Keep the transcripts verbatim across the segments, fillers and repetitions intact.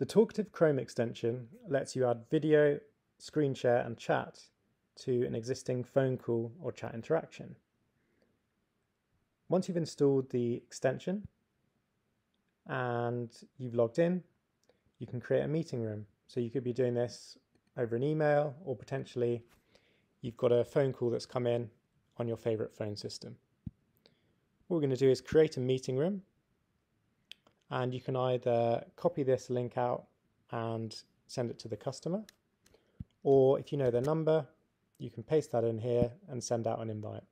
The Talkative Chrome extension lets you add video, screen share and chat to an existing phone call or chat interaction. Once you've installed the extension and you've logged in, you can create a meeting room. So you could be doing this over an email, or potentially you've got a phone call that's come in on your favorite phone system. What we're going to do is create a meeting room, and you can either copy this link out and send it to the customer, or if you know their number, you can paste that in here and send out an invite.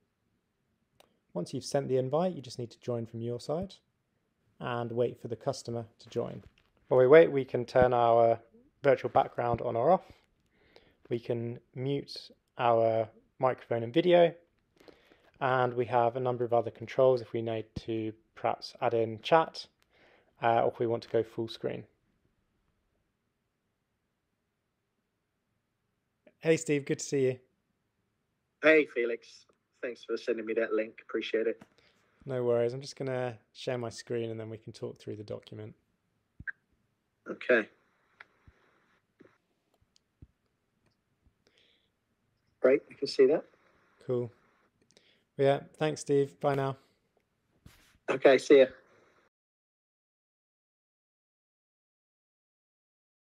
Once you've sent the invite, you just need to join from your side and wait for the customer to join. While we wait, we can turn our virtual background on or off. We can mute our microphone and video, and we have a number of other controls if we need to perhaps add in chat uh, or if we want to go full screen. Hey Steve, good to see you. Hey Felix, thanks for sending me that link, appreciate it. No worries, I'm just going to share my screen and then we can talk through the document. Okay. Great, you can see that. Cool. Yeah, thanks Steve, bye now. Okay, see ya.